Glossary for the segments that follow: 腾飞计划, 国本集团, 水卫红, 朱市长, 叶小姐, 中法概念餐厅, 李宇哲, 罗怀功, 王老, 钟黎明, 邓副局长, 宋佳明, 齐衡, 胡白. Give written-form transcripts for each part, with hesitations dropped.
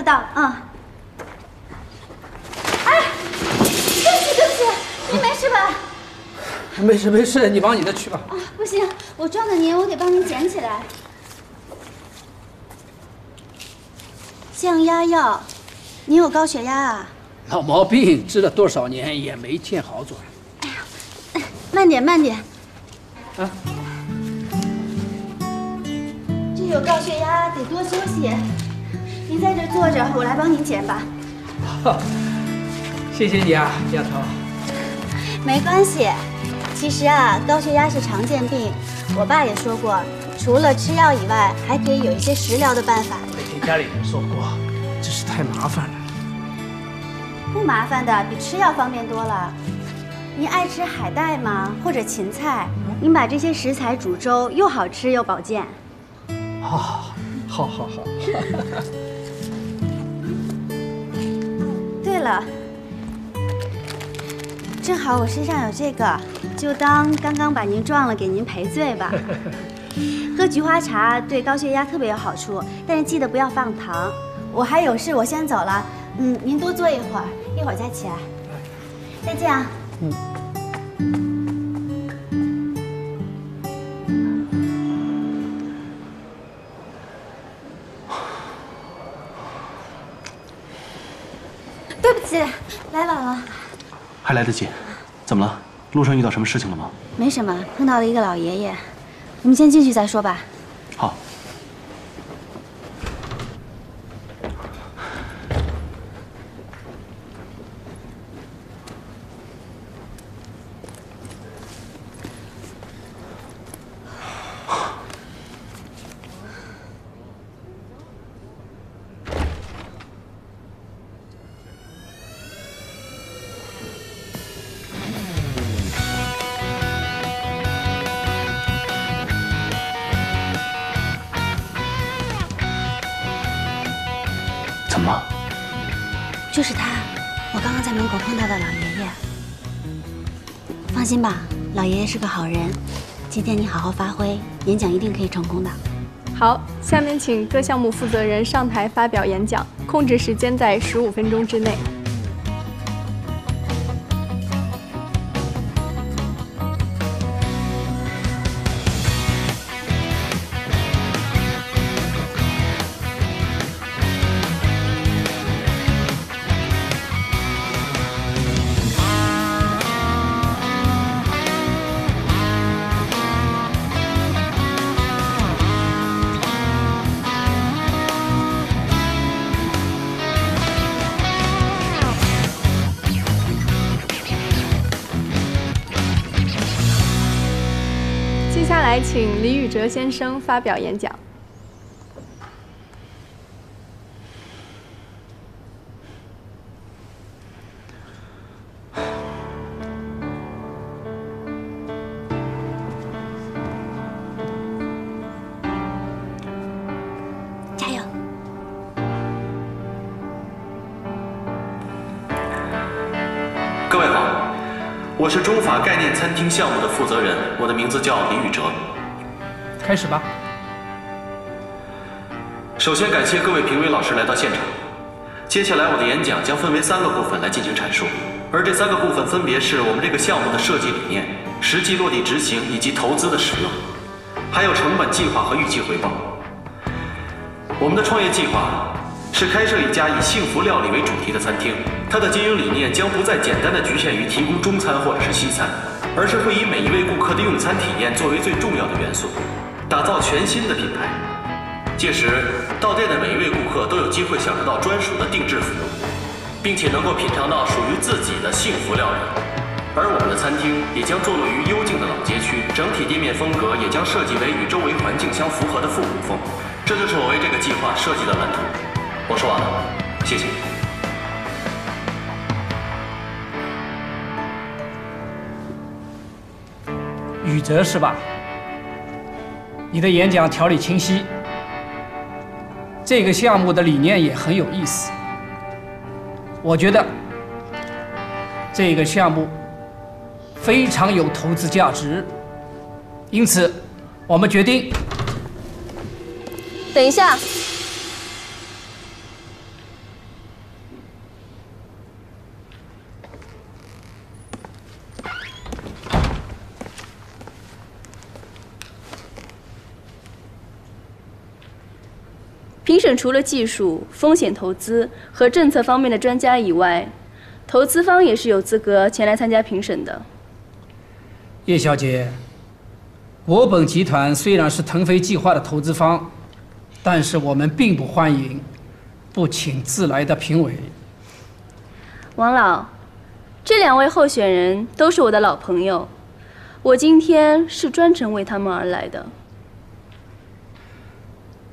就到了啊。哎，对不起，您没事吧？没事，你忙你的去吧。啊，不行，我撞到您，我得帮您捡起来。降压药，您有高血压啊？老毛病，治了多少年也没见好转。哎呀，慢点。啊。 有高血压得多休息，您在这坐着，我来帮您捡吧。谢谢你啊，丫头。没关系，其实啊，高血压是常见病，我爸也说过，除了吃药以外，还可以有一些食疗的办法。没听家里人说过，只是太麻烦了。不麻烦的，比吃药方便多了。您爱吃海带吗？或者芹菜？您把这些食材煮粥，又好吃又保健。 啊，好。对了，正好我身上有这个，就当刚刚把您撞了，给您赔罪吧。喝菊花茶对高血压特别有好处，但是记得不要放糖。我还有事，我先走了。嗯，您多坐一会儿，一会儿再起来。再见啊。嗯。 来晚了，还来得及。怎么了？路上遇到什么事情了吗？没什么，碰到了一个老爷爷。我们先进去再说吧。好。就是他，我刚刚在门口碰到的老爷爷。放心吧，老爷爷是个好人。今天你好好发挥，演讲一定可以成功的。好，下面请各项目负责人上台发表演讲，控制时间在15分钟之内。 请李宇哲先生发表演讲。加油！各位好，我是中法概念餐厅项目的负责人，我的名字叫李宇哲。 开始吧。首先感谢各位评委老师来到现场。接下来我的演讲将分为3个部分来进行阐述，而这3个部分分别是我们这个项目的设计理念、实际落地执行以及投资的使用，还有成本计划和预期回报。我们的创业计划是开设一家以幸福料理为主题的餐厅，它的经营理念将不再简单的局限于提供中餐或者是西餐，而是会以每一位顾客的用餐体验作为最重要的元素。 打造全新的品牌，届时到店的每一位顾客都有机会享受到专属的定制服务，并且能够品尝到属于自己的幸福料理。而我们的餐厅也将坐落于幽静的老街区，整体店面风格也将设计为与周围环境相符合的复古风。这就是我为这个计划设计的蓝图。我说完了，谢谢。宇哲是吧？ 你的演讲条理清晰，这个项目的理念也很有意思。我觉得这个项目非常有投资价值，因此我们决定。等一下，评审除了技术、风险投资和政策方面的专家以外，投资方也是有资格前来参加评审的。叶小姐，国本集团虽然是腾飞计划的投资方，但是我们并不欢迎不请自来的评委。王老，这两位候选人都是我的老朋友，我今天是专程为他们而来的。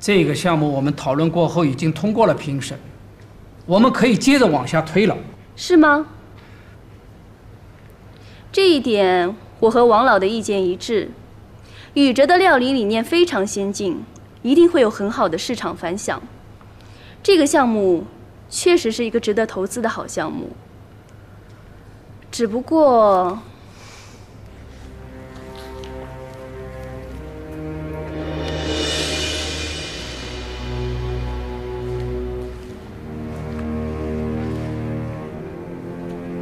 这个项目我们讨论过后已经通过了评审，我们可以接着往下推了，是吗？这一点我和王老的意见一致。宇哲的料理理念非常先进，一定会有很好的市场反响。这个项目确实是一个值得投资的好项目，只不过……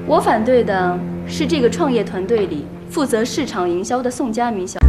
我反对的是这个创业团队里负责市场营销的宋佳明小姐。